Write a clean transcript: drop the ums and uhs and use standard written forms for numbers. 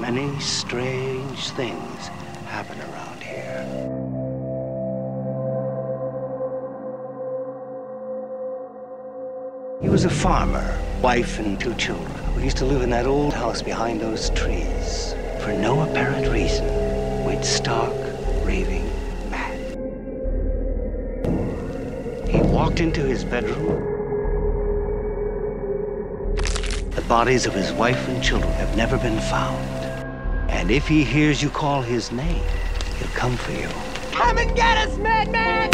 Many strange things happen around here. He was a farmer, wife and 2 children. We used to live in that old house behind those trees. For no apparent reason, we'd stark, raving mad. He walked into his bedroom. The bodies of his wife and children have never been found. And if he hears you call his name, he'll come for you. Come and get us, Madman!